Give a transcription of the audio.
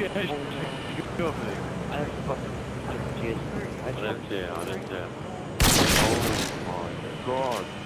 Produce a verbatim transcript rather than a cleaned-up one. I didn't care, I didn't care. Oh my god.